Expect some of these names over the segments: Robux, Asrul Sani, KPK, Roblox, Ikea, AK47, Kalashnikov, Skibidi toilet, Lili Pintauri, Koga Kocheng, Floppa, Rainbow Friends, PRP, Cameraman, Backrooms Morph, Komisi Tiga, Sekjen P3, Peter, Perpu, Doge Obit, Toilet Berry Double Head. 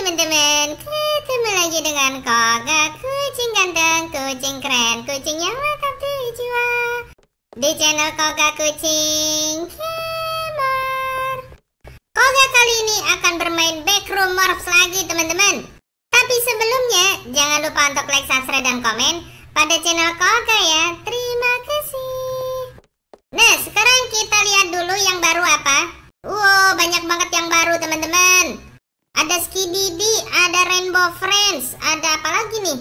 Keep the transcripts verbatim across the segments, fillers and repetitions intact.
teman-teman, ketemu lagi dengan Koga Kucing Ganteng, Kucing Keren, Kucing yang Welcome to Jiwa di channel Koga Kucing Gamer. Koga kali ini akan bermain Backrooms Morph lagi teman-teman. Tapi sebelumnya jangan lupa untuk like, subscribe, dan komen pada channel Koga ya. Terima kasih. Nah sekarang kita lihat dulu yang baru apa. Wow banyak banget yang baru teman-teman. Ada Skibidi, ada Rainbow Friends, ada apa lagi nih?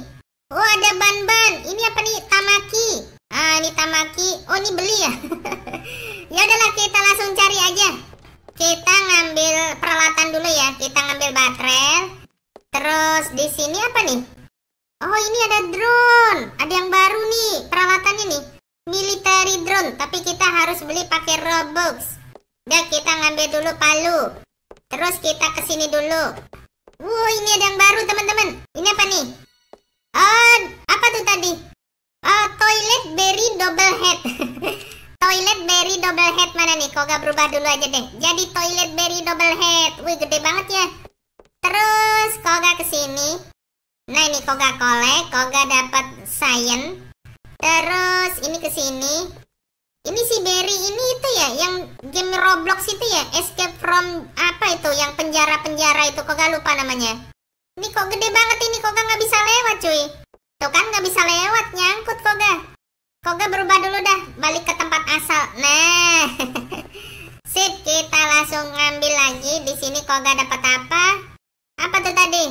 Oh ada ban-ban, ini apa nih? Tamaki. Ah ini Tamaki, oh ini beli ya? Ya udahlah kita langsung cari aja. Kita ngambil peralatan dulu ya, kita ngambil baterai. Terus di sini apa nih? Oh ini ada drone, ada yang baru nih peralatannya nih, military drone. Tapi kita harus beli pakai Robux. Udah kita ngambil dulu palu. Terus kita kesini dulu. Wuh, ini ada yang baru teman-teman. Ini apa nih? Oh, apa tuh tadi? Oh, Toilet Berry Double Head. Toilet Berry Double Head mana nih? Koga berubah dulu aja deh. Jadi Toilet Berry Double Head. Wih, gede banget ya. Terus Koga kesini. Nah, ini Koga kolek. Koga dapat science. Terus ini kesini. Ini si Berry ini itu ya, yang game Roblox itu ya, escape from apa itu, yang penjara-penjara itu, Koga lupa namanya. Ini kok gede banget ini, Koga nggak bisa lewat cuy. Tuh kan nggak bisa lewat, nyangkut Koga. Koga berubah dulu dah, balik ke tempat asal. Nah, sip kita langsung ngambil lagi. Di sini Koga dapat apa? Apa tuh tadi?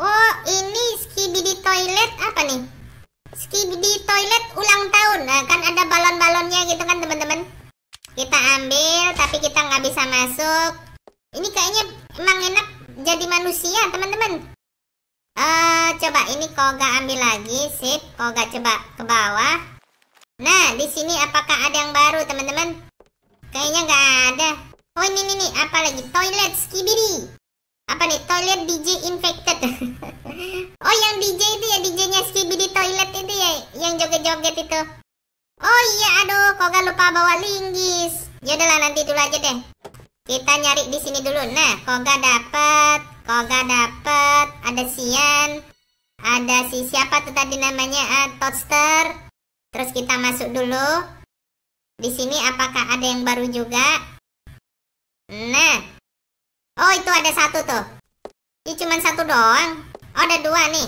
Oh ini Skibidi toilet apa nih? Skibidi toilet ulang tahun, nah, kan ada balon-balonnya gitu kan teman-teman. Kita ambil tapi kita nggak bisa masuk. Ini kayaknya emang enak jadi manusia teman-teman. Uh, coba ini Koga ambil lagi, sip. Koga coba ke bawah. Nah di sini apakah ada yang baru teman-teman? Kayaknya nggak ada. Oh ini nih, nih apa lagi? Toilet Skibidi. Apa nih? Toilet D J infected. Oh yang D J itu ya, D J-nya Skibidi toilet itu ya, yang joget-joget itu. Oh iya, aduh Koga lupa bawa linggis. Yaudahlah nanti dulu aja deh. Kita nyari di sini dulu. Nah Koga dapat, Koga dapat. Ada Sian, ada si siapa tuh tadi namanya, uh, Toadster. Terus kita masuk dulu. Di sini apakah ada yang baru juga? Nah. Oh itu ada satu tuh. Ini cuma satu doang. Oh ada dua nih.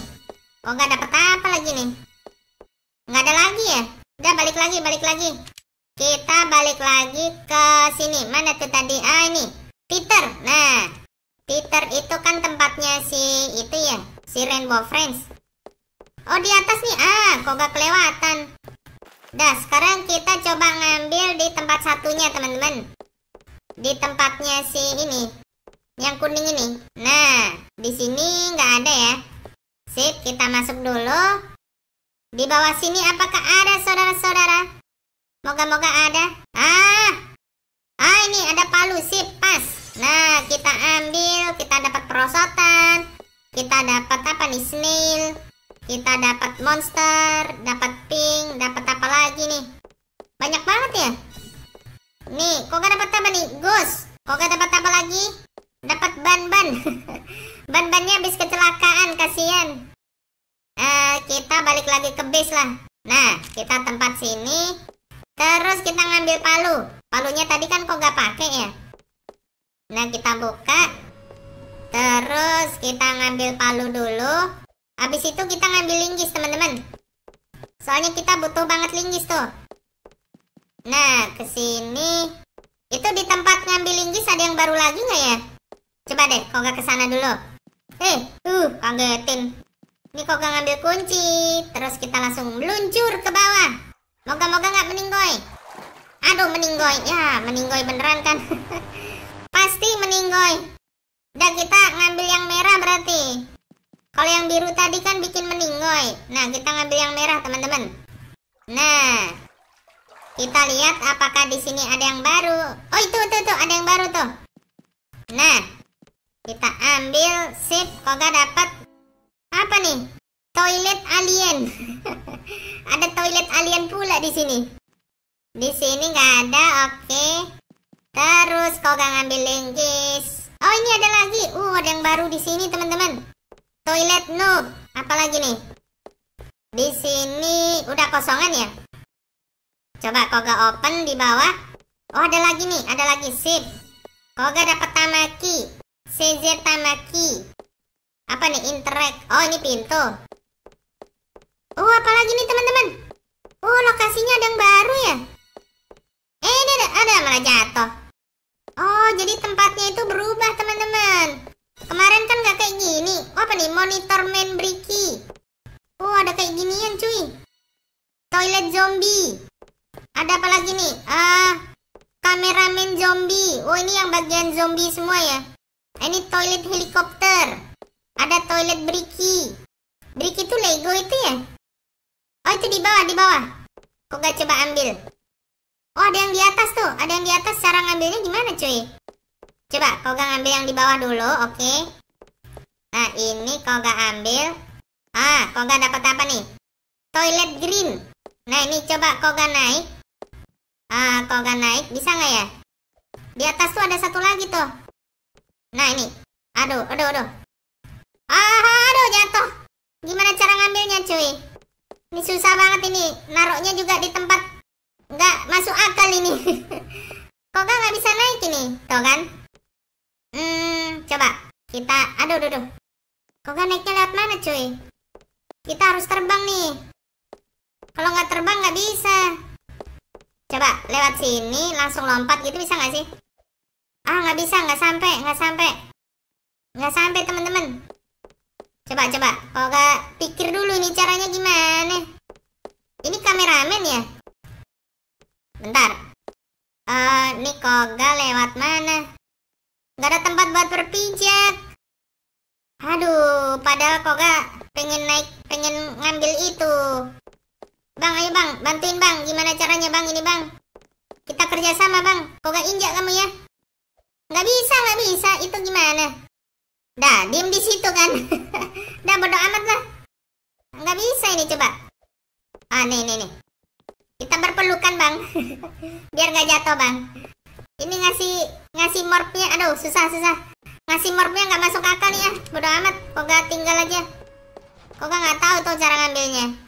Oh nggak dapat apa lagi nih? Nggak ada lagi ya? Udah balik lagi, balik lagi. Kita balik lagi ke sini. Mana tuh tadi? Ah ini Peter. Nah Peter itu kan tempatnya si itu ya, si Rainbow Friends. Oh di atas nih. Ah kok nggak kelewatan. Dah sekarang kita coba ngambil di tempat satunya teman-teman. Di tempatnya si ini. Yang kuning ini. Nah, di sini nggak ada ya. Sip, kita masuk dulu. Di bawah sini apakah ada saudara-saudara? Moga-moga ada. Ah, ah ini ada palu, sip pas. Nah, kita ambil, kita dapat perosotan, kita dapat apa nih? Snail, kita dapat monster, dapat pink, dapat apa lagi nih? Banyak banget ya. Nih, kok nggak dapat apa nih? Ghost. Kok nggak dapat apa lagi? Dapat ban-ban. Ban-bannya habis kecelakaan, kasihan. Uh, kita balik lagi ke base lah. Nah, kita tempat sini. Terus kita ngambil palu. Palunya tadi kan kok gak pakai ya? Nah, kita buka. Terus kita ngambil palu dulu. Habis itu kita ngambil linggis, teman-teman. Soalnya kita butuh banget linggis tuh. Nah, ke sini. Itu di tempat ngambil linggis ada yang baru lagi nggak ya? Coba deh, kok gak kesana dulu. Eh, uh, kagetin. Ini kok gak ngambil kunci. Terus kita langsung meluncur ke bawah. Moga-moga gak meninggoy. Aduh, meninggoy. Ya, meninggoy beneran kan. Pasti meninggoy. Udah, kita ngambil yang merah berarti. Kalau yang biru tadi kan bikin meninggoy. Nah, kita ngambil yang merah, teman-teman. Nah, kita lihat apakah di sini ada yang baru. Oh, itu, itu, itu. Ada yang baru tuh. Nah. Kita ambil, sip. Koga dapat apa nih? Toilet alien. Ada toilet alien pula di sini. Di sini nggak ada, oke. Terus Koga ngambil linggis. Oh ini ada lagi. Uh mod yang baru di sini, teman-teman. Toilet noob. Apalagi nih? Di sini udah kosongan ya? Coba Koga open di bawah. Oh, ada lagi nih, ada lagi sip. Koga dapat tamaki. C Z tamaki. Apa nih, interact? Oh, ini pintu. Oh, uh, apa lagi nih, teman-teman? Oh, uh, lokasinya ada yang baru ya? Eh, ini ada, ada malah jatuh. Oh, jadi tempatnya itu berubah, teman-teman. Kemarin kan nggak kayak gini. Oh, apa nih? Monitor main bricky. Oh, ada kayak ginian, cuy. Toilet zombie. Ada apa lagi nih? Ah, uh, Cameraman zombie. Oh, ini yang bagian zombie semua ya. Ini toilet helikopter. Ada toilet bricky. Bricky itu Lego itu ya? Oh, itu di bawah, di bawah. Kok nggak coba ambil? Oh, ada yang di atas tuh. Ada yang di atas. Cara ngambilnya gimana, cuy? Coba Koga ngambil yang di bawah dulu, oke okay. Nah, ini Koga ambil. Ah, Koga dapat apa nih? Toilet green. Nah, ini coba Koga naik. Ah, Koga naik. Bisa nggak ya? Di atas tuh ada satu lagi tuh. Nah, ini. Aduh, aduh, aduh. Ah, aduh, jatuh. Gimana cara ngambilnya, cuy? Ini susah banget ini. Naroknya juga di tempat nggak masuk akal ini. Koga nggak bisa naik ini, tau kan? Hmm, coba kita, aduh, aduh, aduh. Koga naiknya lewat mana, cuy? Kita harus terbang nih. Kalau nggak terbang nggak bisa. Coba lewat sini, langsung lompat gitu bisa nggak sih? Ah, nggak bisa, nggak sampai, nggak sampai, nggak sampai, teman-teman. Coba, coba, Koga pikir dulu ini caranya gimana? Ini kameramen ya? Bentar, uh, ini Koga lewat mana? Gak ada tempat buat berpijak. Aduh, padahal Koga pengen naik, pengen ngambil itu. Bang, ayo bang, bantuin bang. Gimana caranya bang ini bang? Kita kerjasama bang. Koga injak kamu ya. Gak bisa, gak bisa. Itu gimana? Dah, diem di situ kan. Dah, bodo amat lah. Gak bisa ini coba. Ah, nih, nih, nih. Kita berpelukan bang. Biar gak jatuh bang. Ini ngasih ngasih morphnya. Aduh, susah-susah. Ngasih morphnya gak masuk akal nih ya. Bodo amat, Koga tinggal aja. Koga gak tahu tuh cara ngambilnya.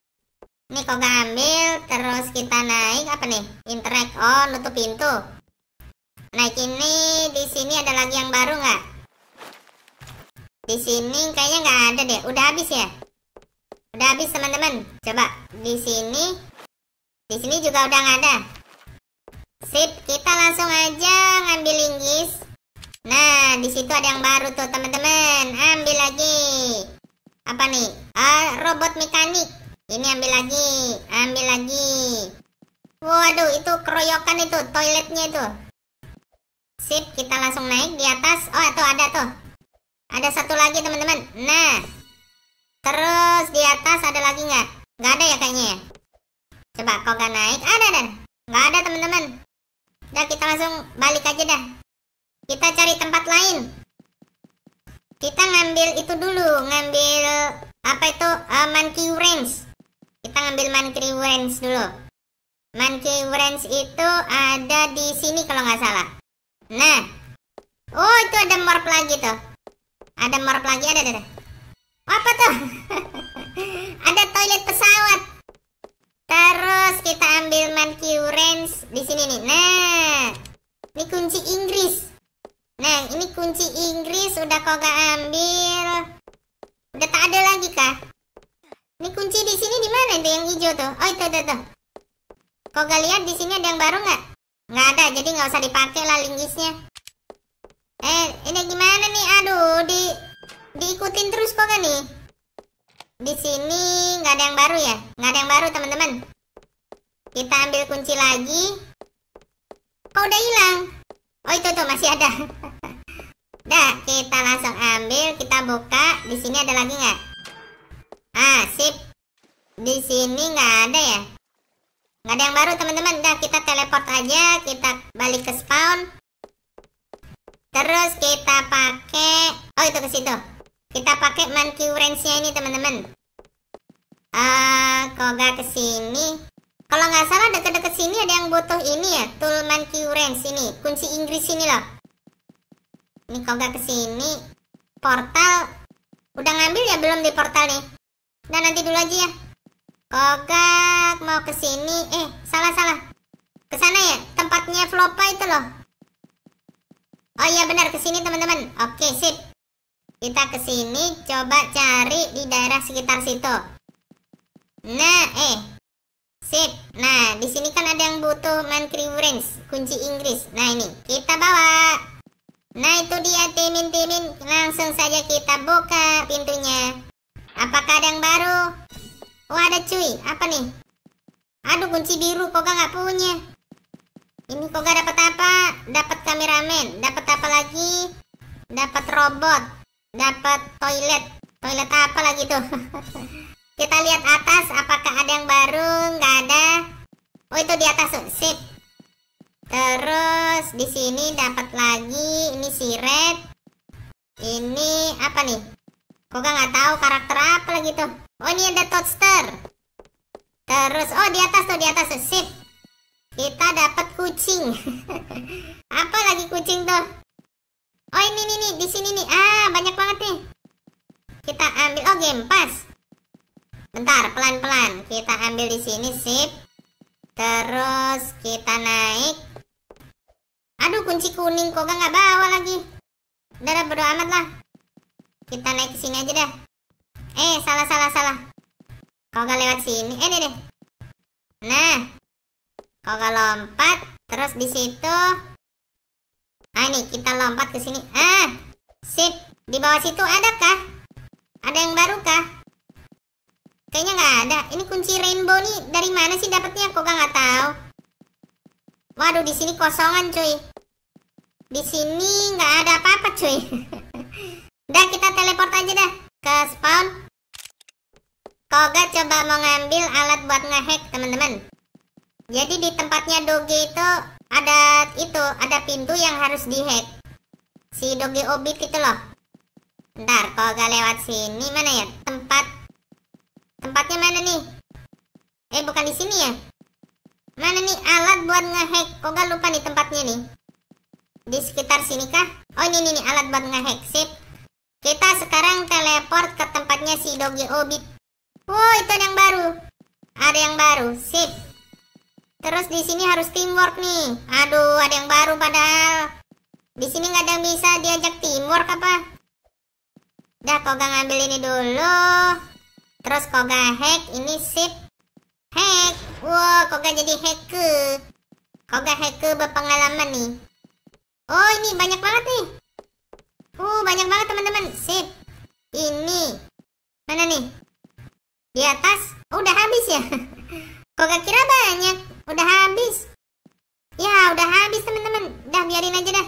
Ini Koga ambil. Terus kita naik. Apa nih? Interact. Oh, nutup pintu. Naik ini. Di sini ada lagi yang baru gak? Di sini kayaknya gak ada deh. Udah habis ya? Udah habis teman-teman. Coba di sini. Di sini juga udah nggak ada. Sip, kita langsung aja ngambil linggis. Nah, di situ ada yang baru tuh teman-teman. Ambil lagi. Apa nih? Ah, robot mekanik. Ini ambil lagi, ambil lagi. Waduh, itu keroyokan itu toiletnya itu. Sip, kita langsung naik di atas. Oh, tuh ada tuh. Ada satu lagi teman-teman. Nah, terus di atas ada lagi nggak? Nggak ada ya kayaknya ya. Coba Koga naik. Ada dan nggak ada teman-teman. Udah, kita langsung balik aja dah. Kita cari tempat lain. Kita ngambil itu dulu. Ngambil apa itu? Uh, monkey wrench. Kita ngambil monkey wrench dulu. Monkey wrench itu ada di sini kalau nggak salah. Nah, oh itu ada morph lagi tuh. Ada morph lagi ada ada. Apa tuh? Ada toilet pesawat. Terus kita ambil monkey wrench di sini nih. Nah, ini kunci Inggris. Nah, ini kunci Inggris udah Koga ambil. Udah tak ada lagi kah? Ini kunci di sini di mana itu yang hijau tuh? Oh, itu itu tuh. Koga lihat di sini ada yang baru nggak? Nggak ada, jadi nggak usah dipakai lah linggisnya. Eh, ini gimana nih? Aduh, di diikutin terus Koga nih. Di sini nggak ada yang baru ya? Nggak ada yang baru teman-teman. Kita ambil kunci lagi. Oh, udah hilang. Oh, itu tuh masih ada. Dah, kita langsung ambil, kita buka. Di sini ada lagi nggak? Ah, sip. Di sini nggak ada ya? Nggak ada yang baru teman-teman. Dah, kita teleport aja. Kita balik ke spawn. Terus kita pakai. Oh, itu ke situ. Kita pakai monkey wrench-nya ini teman-teman. Uh, Koga kesini. Kalau nggak salah deket-deket sini ada yang butuh ini ya, tool monkey wrench ini, kunci Inggris ini loh. Ini Koga kesini. portal. Udah ngambil ya belum di portal nih? Nah, nanti dulu aja ya. Koga mau ke sini. Eh, salah-salah. Ke sana ya, tempatnya Floppa itu loh. Oh iya benar, ke sini teman-teman. Oke, sip. Kita ke sini coba cari di daerah sekitar situ. Nah, eh. Sip. Nah, di sini kan ada yang butuh Mantri Orange, kunci Inggris. Nah, ini kita bawa. Nah itu dia timin-timin, langsung saja kita buka pintunya. Apakah ada yang baru? Oh ada cuy, apa nih? Aduh kunci biru, Koga nggak punya. Ini Koga dapat apa? Dapat cameraman, dapat apa lagi? Dapat robot, dapat toilet, toilet apa lagi tuh? Kita lihat atas, apakah ada yang baru? Nggak ada. Oh itu di atas tuh, sip. Terus di sini dapat lagi ini siret. Ini apa nih? Koga nggak tahu karakter apa lagi tuh. Oh ini ada toaster. Terus oh di atas tuh di atas tuh sip. Kita dapat kucing. Apa lagi kucing tuh? Oh ini nih nih di sini nih. Ah banyak banget nih. Kita ambil oh game pass. Bentar pelan-pelan kita ambil di sini sip. Terus kita naik. Aduh kunci kuning Koga nggak bawa lagi. Udah bodo amat lah. Kita naik ke sini aja dah. Eh salah salah salah. Koga lewat sini. Eh ini deh. Nah, Koga lompat. Terus di situ. Ah ini kita lompat ke sini. Ah sip. Di bawah situ ada kah? Ada yang baru kah? Kayaknya nggak ada. Ini kunci rainbow nih dari mana sih dapatnya? Koga nggak tahu. Waduh di sini kosongan cuy. Di sini nggak ada apa-apa cuy. Udah kita teleport aja dah ke spawn. Koga coba mau ngambil alat buat ngehack teman-teman. Jadi di tempatnya Doge itu ada itu ada pintu yang harus dihack. Si Doge Obit itu loh. Ntar Koga lewat sini mana ya? Tempat tempatnya mana nih? Eh bukan di sini ya? Mana nih alat buat ngehack? Koga lupa nih tempatnya nih. Di sekitar sini kah? Oh ini nih alat buat ngehack sip. Kita sekarang teleport ke tempatnya si Doge Obit. Wow itu ada yang baru. Ada yang baru sip. Terus di sini harus teamwork nih. Aduh ada yang baru padahal. Di sini nggak ada yang bisa diajak teamwork apa? Dah Koga ngambil ini dulu. Terus Koga hack ini sip. Hack. Wow Koga jadi hacker. Koga hacker berpengalaman nih. Oh ini banyak banget nih. Uh banyak banget teman-teman. Sip. Ini mana nih? Di atas. Oh, udah habis ya. Koga kira banyak. Udah habis. Ya udah habis teman-teman. Dah biarin aja dah.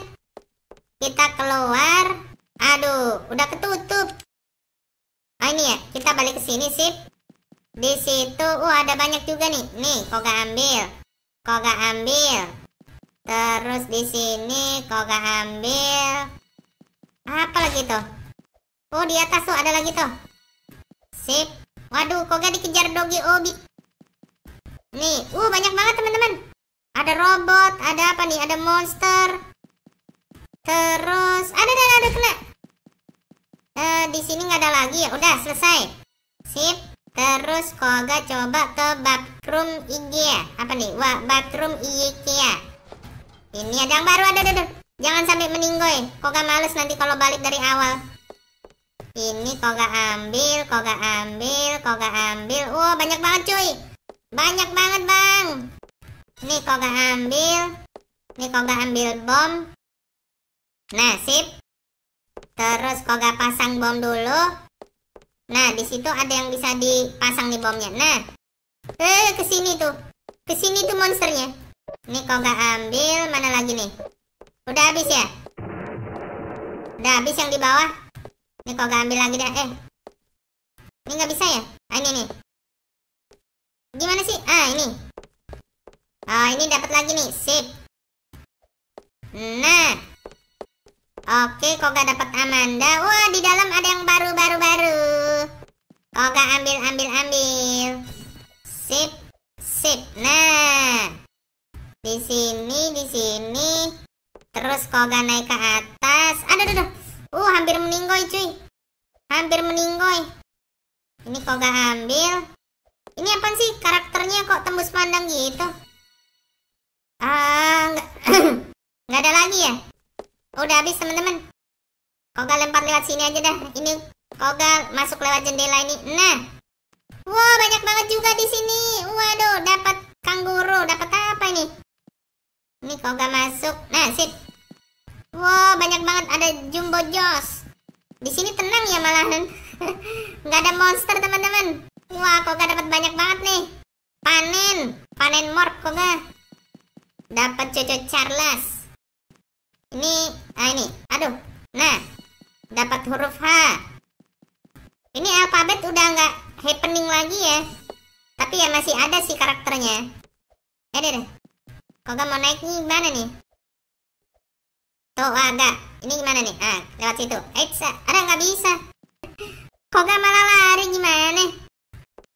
Kita keluar. Aduh udah ketutup. Oh ini ya. Kita balik ke sini sip. Di situ. Uh ada banyak juga nih. Nih Koga ambil. Koga ambil. Terus di sini Koga ambil apa lagi tuh? Oh di atas tuh ada lagi tuh. Sip. Waduh Koga dikejar Doge Obit. Nih, uh banyak banget teman-teman. Ada robot, ada apa nih? Ada monster. Terus ada ada ada kena. Eh di sini nggak ada lagi ya. Udah selesai. Sip. Terus Koga coba ke bathroom Ikea. Apa nih? Wah bathroom Ikea. Ini ada yang baru, ada, ada, ada. Jangan sampai meninggoy. Koga males nanti kalau balik dari awal. Ini Koga ambil, Koga ambil, Koga ambil. Wow, banyak banget cuy. Banyak banget bang. Ini Koga ambil. Ini Koga ambil bom. Nah, sip. Terus Koga pasang bom dulu. Nah, di situ ada yang bisa dipasang di bomnya. Nah, eh, kesini tuh. Kesini tuh monsternya. Ini Koga ambil, mana lagi nih? Udah habis ya? Udah habis yang di bawah. Ini Koga ambil lagi dah. Eh, ini nggak bisa ya? Ah, ini nih. Gimana sih? Ah, ini. Oh, ini dapat lagi nih. Sip. Nah, oke Koga dapat Amanda. Wah, di dalam ada yang baru-baru-baru. Koga ambil-ambil-ambil. Sip, sip. Nah. Di sini, di sini. Terus Koga naik ke atas. Aduh, aduh, aduh. Uh, hampir meninggoy nih cuy. Hampir meninggoy. Ini Koga ambil. Ini apaan sih karakternya kok tembus pandang gitu? Ah, nggak nggak ada lagi ya? Udah habis teman-teman. Koga lempar lewat sini aja dah. Ini Koga masuk lewat jendela ini. Nah, wow banyak banget juga di sini. Waduh, dapat kanguru, dapat apa ini? Ini Koga masuk. Nah, sip. Wow banyak banget, ada jumbo joss. Di sini tenang ya malahan. Nggak ada monster teman-teman. Wah, Koga dapat banyak banget nih. Panen, panen morph Koga. Dapat Coco Charles. Ini, ah ini, aduh. Nah, dapat huruf H. Ini alfabet udah nggak happening lagi ya. Tapi ya masih ada sih karakternya. Eh deh, deh. Koga mau naik nih gimana nih? Tuh, wah, enggak. Ini gimana nih? Ah, lewat situ. Eh, ada nggak bisa? Koga malah lari gimana?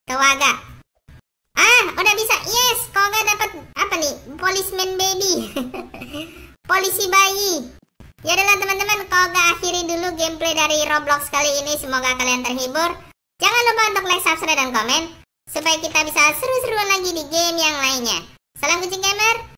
Koga. Ah, udah bisa. Yes, Koga dapat apa nih? Policeman baby. Polisi bayi. Ya udahlah teman-teman, Koga akhiri dulu gameplay dari Roblox kali ini. Semoga kalian terhibur. Jangan lupa untuk like, subscribe dan komen supaya kita bisa seru-seruan lagi di game yang lainnya. Salam kucing gamer.